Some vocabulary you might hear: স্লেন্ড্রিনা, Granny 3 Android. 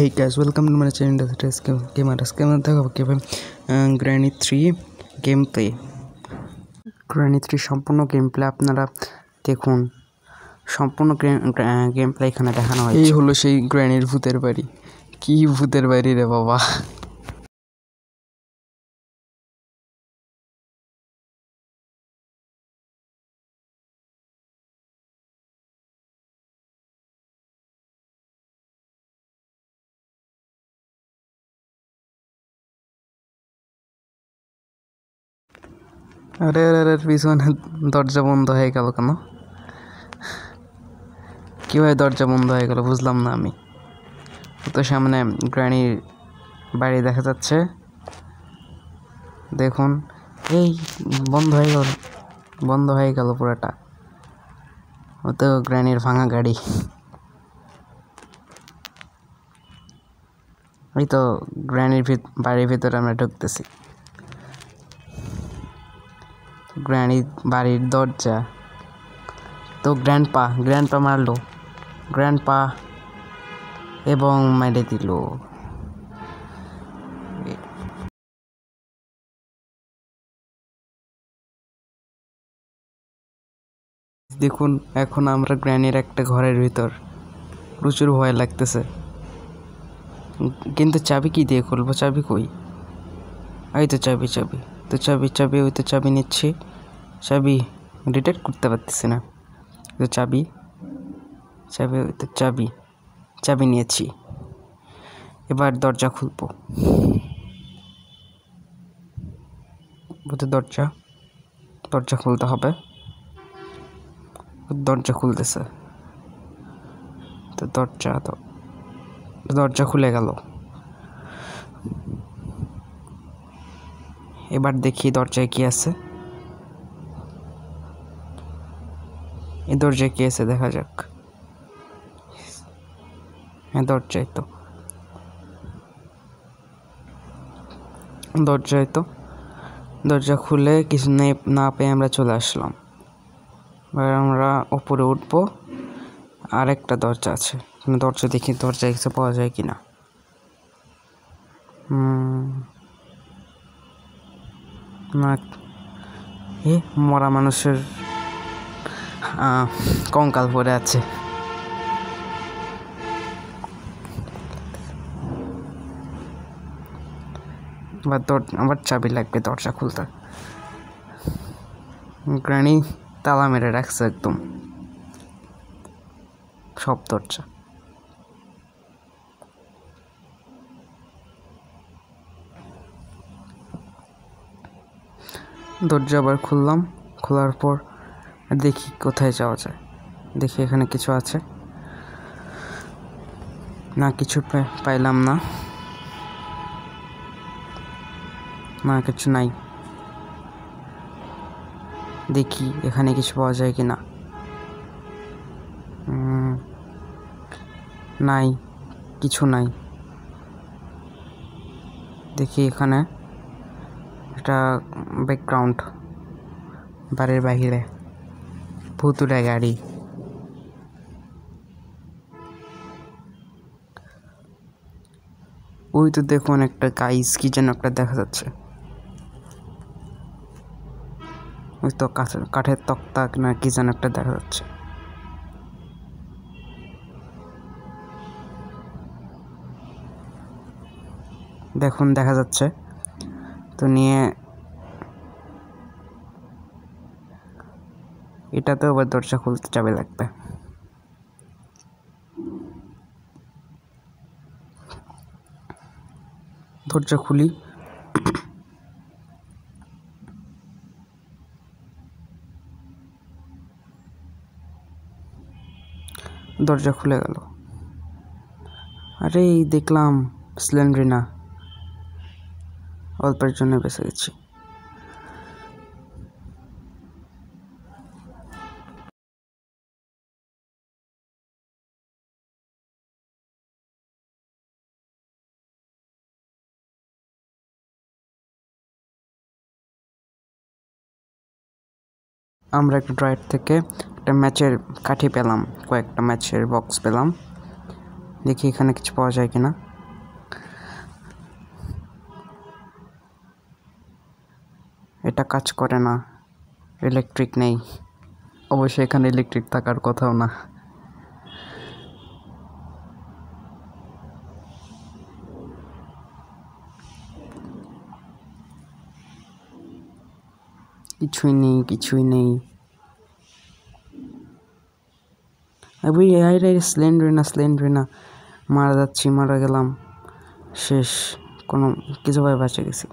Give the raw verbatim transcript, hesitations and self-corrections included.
Hey guys, welcome to my channel. This is Gamer's Gamer. Okay, uh, Granny three gameplay. Granny three সম্পূর্ণ gameplay আপনারা দেখুন। সম্পূর্ণ gameplay এখানে দেখানো হয়েছে। এই হলো সেই গ্র্যানির ভূতের বাড়ি। কি ভূতের বাড়ি রে বাবা। अरे अरे পিছনে দরজা বন্ধ হয়ে গেল কেন? কিভাবে দরজা বন্ধ হয়ে গেল বুঝলাম না আমি। তো সামনে গ্র্যানির বাড়ি দেখা যাচ্ছে, দেখুন। এই বন্ধ হয়ে গেল, বন্ধ হয়ে গেল পুরোটা। তো গ্র্যানির ভাঙা গাড়ি, এই তো গ্র্যানির বাড়ির ভিতরে আমরা ঢুকতেছি। ग्रैनी बाड़ी दरजा तो ग्रैंडपा ग्रैंडपा मारलो ग्रैंडपा एवं मारे दिल। देखुन एखन आमरा ग्रैनीर एक घरेर भीतर प्रचुर भय लागतेछे, किन्तु चाबी की दिए खुलबो? चाबी कई? এই তো চাবি চাবি তো চাবি চাবি ওই তো চাবি নিচ্ছে। চাবি ডিটেক্ট করতে পারতেছি না। তো চাবি চাবি ওই তো চাবি চাবি নিয়েছি। এবার দরজা খুলবো। তো দরজা দরজা খুলতে হবে। দরজা খুলতেছে। তো দরজা তো দরজা খুলে গেল। এবার দেখি দরজায় কি আছে। এই দরজায় কি আছে দেখা যাক। হ্যাঁ দরজায় তো দরজায় তো দরজা খুলে কিছু নেই না পেয়ে আমরা চলে আসলাম। এবার আমরা ওপরে উঠবো। আরেকটা দরজা আছে, দরজা দেখি দরজায় কিছু পাওয়া যায় কিনা। হুম না, এ মরা মানুষের কঙ্কাল পড়ে আছে। আবার চাবি লাগবে দরজা খুলতে। গ্র্যানি তালা মেরে রাখছে একদম সব দরজা। দরজা আবার খুললাম। খোলার পর দেখি কোথায় যাওয়া যায়। দেখি এখানে কিছু আছে না, কিছু পাইলাম না, না কিছু নাই। দেখি এখানে কিছু পাওয়া যায় কি না। নাই, কিছু নাই। দেখি এখানে একটা ব্যাকগ্রাউন্ড, বাড়ির বাহিরে ভুতুড়ে গাড়ি। ওই তো দেখুন একটা গাইস কি যেন একটা দেখা যাচ্ছে। ওই তো কাঠের তক্তা না কি যেন একটা দেখা যাচ্ছে। দেখুন দেখা যাচ্ছে তো নিয়ে। এটাতে আবার দরজা খুলতে চাবি লাগবে। দরজা খুলি। দরজা খুলে গেল। আরে দেখলাম স্লেন্ড্রিনা, অল্পের জন্য বেঁচে গেছি। আমরা একটা ড্রয়ার থেকে একটা ম্যাচের কাঠি পেলাম, কয়েকটা ম্যাচের বক্স পেলাম। দেখি এখানে কিছু পাওয়া যায় কিনা। এটা কাজ করে না, ইলেকট্রিক নেই। অবশ্যই এখানে ইলেকট্রিক থাকার কথাও না। কিছুই নেই, কিছুই নেই। আরে আই রে স্লেন্ডরিনা স্লেন্ডরিনা, মারা যাচ্ছি, মারা গেলাম, শেষ। কোনো কিছুভাবে বাঁচে গেছি।